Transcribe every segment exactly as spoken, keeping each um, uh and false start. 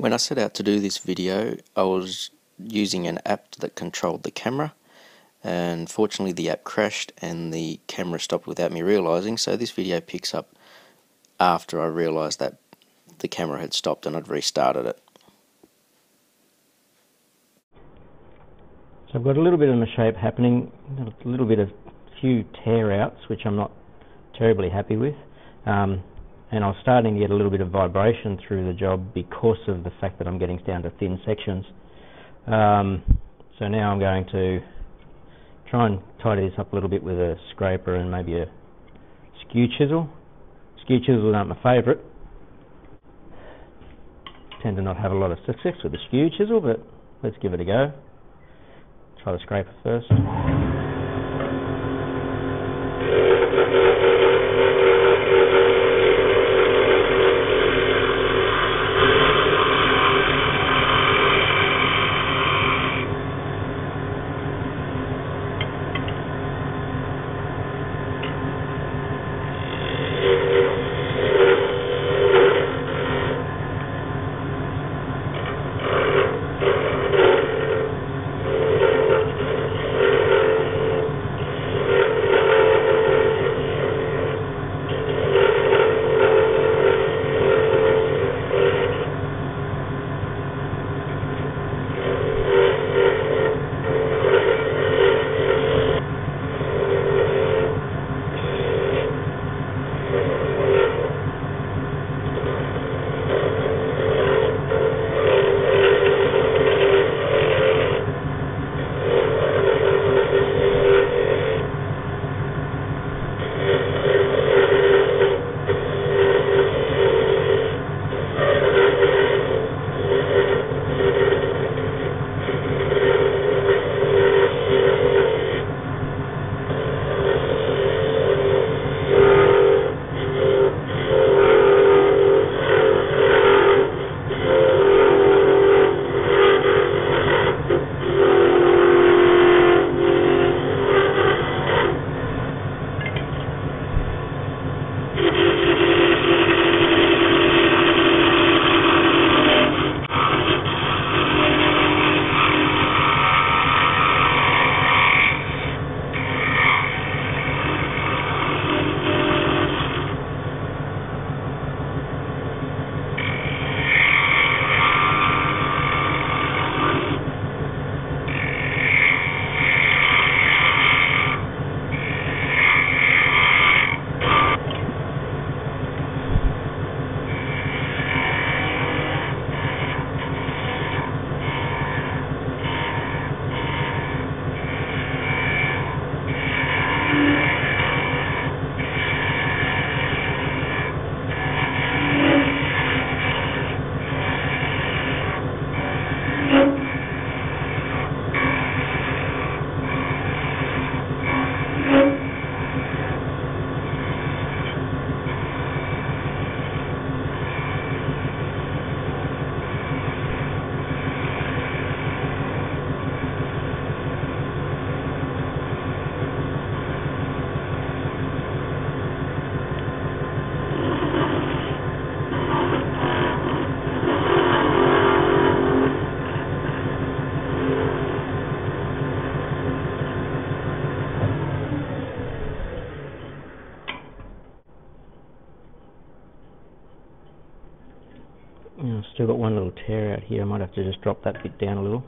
When I set out to do this video, I was using an app that controlled the camera, and fortunately the app crashed and the camera stopped without me realizing, so this video picks up after I realized that the camera had stopped and I'd restarted it. So I've got a little bit of the shape happening, a little bit of few tear outs which I'm not terribly happy with. Um, and I was starting to get a little bit of vibration through the job because of the fact that I'm getting down to thin sections. Um, so now I'm going to try and tidy this up a little bit with a scraper and maybe a skew chisel. Skew chisels aren't my favourite. Tend to not have a lot of success with the skew chisel, but let's give it a go. Try the scraper first. Still got one little tear out here. I might have to just drop that bit down a little.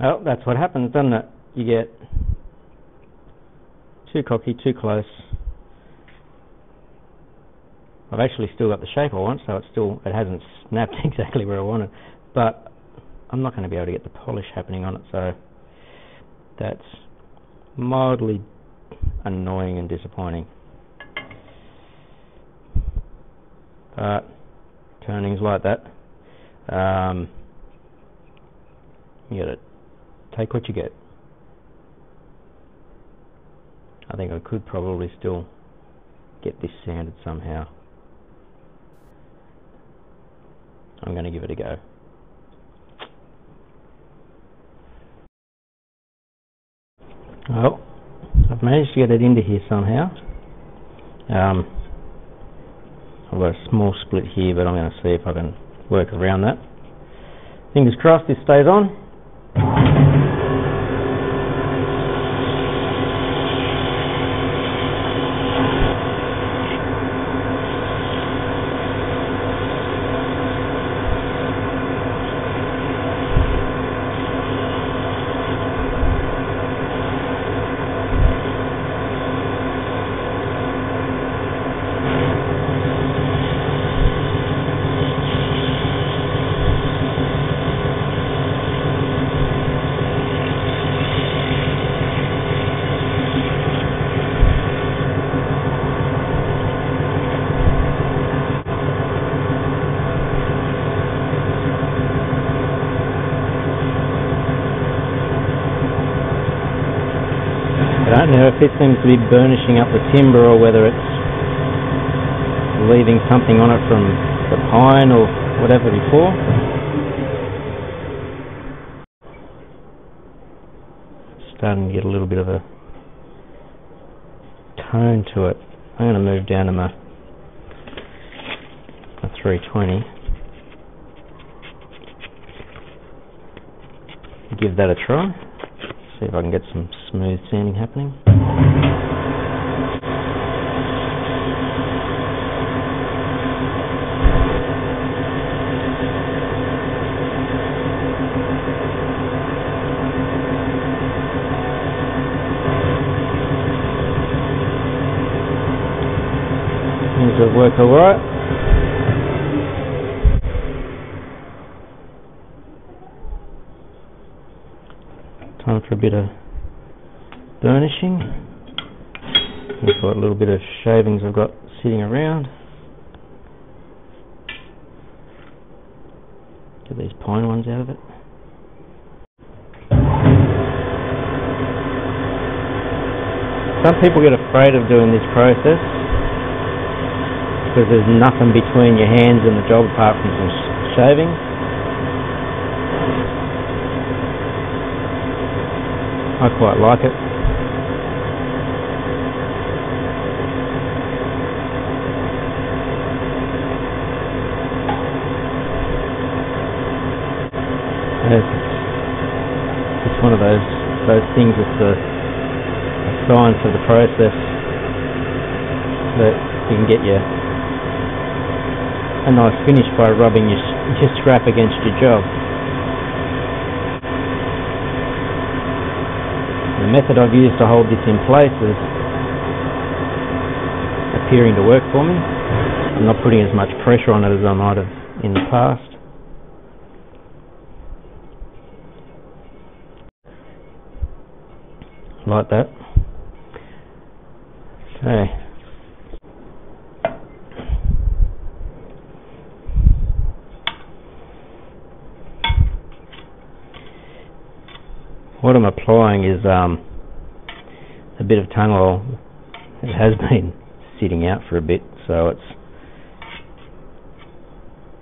Well, that's what happens, doesn't it? You get too cocky, too close. I've actually still got the shape I want, so it's still, it hasn't snapped exactly where I want it, but I'm not going to be able to get the polish happening on it, so that's mildly annoying and disappointing. But turnings like that, um, you gotta take what you get. I think I could probably still get this sanded somehow. I'm going to give it a go. Well, I've managed to get it into here somehow. Um, I've got a small split here, but I'm going to see if I can work around that. Fingers crossed this stays on. I don't know if this seems to be burnishing up the timber or whether it's leaving something on it from the pine or whatever before. Starting to get a little bit of a tone to it. I'm going to move down to my, my three twenty. Give that a try. See if I can get some smooth sanding happening. Seems to work all right. Time for a bit of burnishing. We've got a little bit of shavings I've got sitting around. Get these pine ones out of it. Some people get afraid of doing this process because there's nothing between your hands and the job apart from some shavings. I quite like it. It's one of those those things that's a, a science of the process that you can get your a nice finish by rubbing your, your scrap against your job. The method I've used to hold this in place is appearing to work for me. I'm not putting as much pressure on it as I might have in the past. Like that. Okay. What I'm applying is um, a bit of tung oil. It has been sitting out for a bit, so it's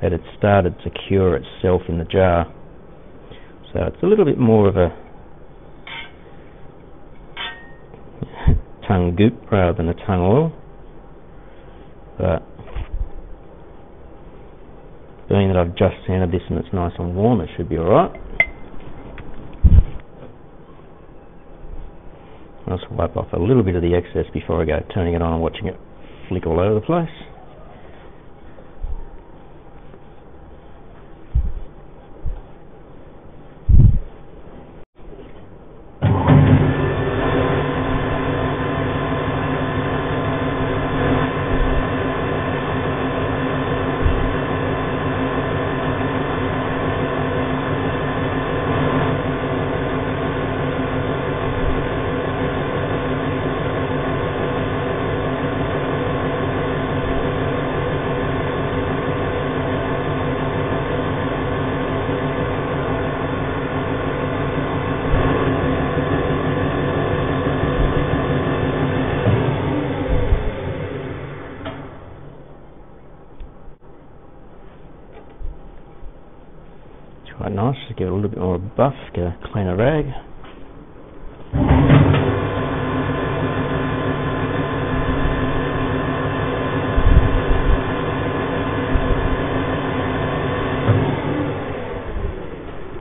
that it started to cure itself in the jar. So it's a little bit more of a tung goop rather than a tung oil. But being that I've just sanded this and it's nice and warm, it should be alright. I'll just wipe off a little bit of the excess before I go turning it on and watching it flick all over the place. quite nice. Just give it a little bit more buff, get a cleaner rag.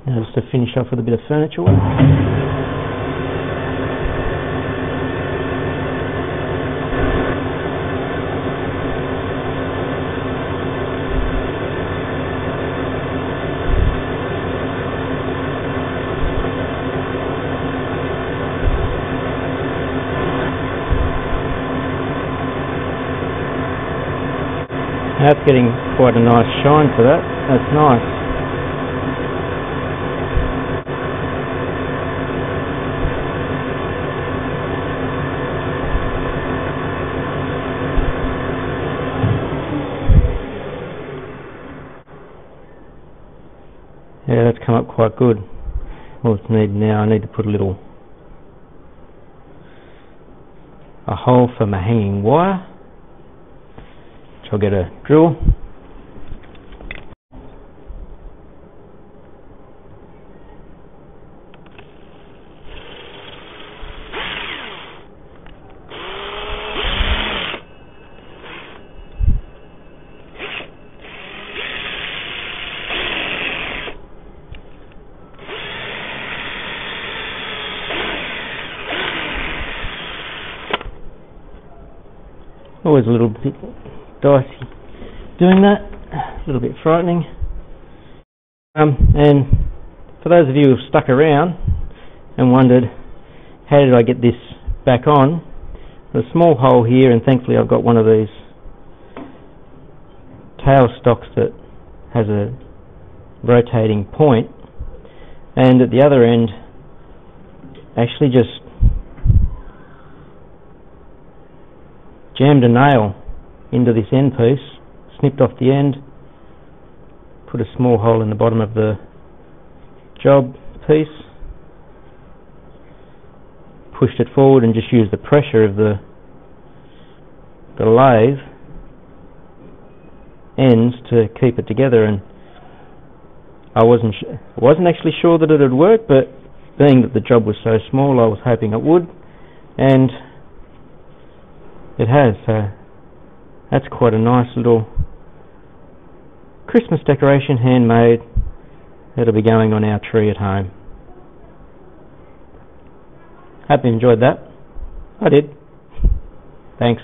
Now just to finish off with a bit of furniture work. That's getting quite a nice shine to that, that's nice. Yeah, that's come up quite good. All it's need now, I need to put a little a hole for my hanging wire. So I'll get a drill. Always a little bit dicey doing that, a little bit frightening. Um, and for those of you who've stuck around and wondered how did I get this back on, there's a small hole here, and thankfully I've got one of these tail stocks that has a rotating point, and at the other end actually just jammed a nail into this end piece, snipped off the end, put a small hole in the bottom of the job piece, pushed it forward, and just used the pressure of the the lathe ends to keep it together. And I wasn't sh wasn't actually sure that it would work, but being that the job was so small, I was hoping it would, and it has. So that's quite a nice little Christmas decoration, handmade. That'll be going on our tree at home. Hope you enjoyed that. I did. Thanks.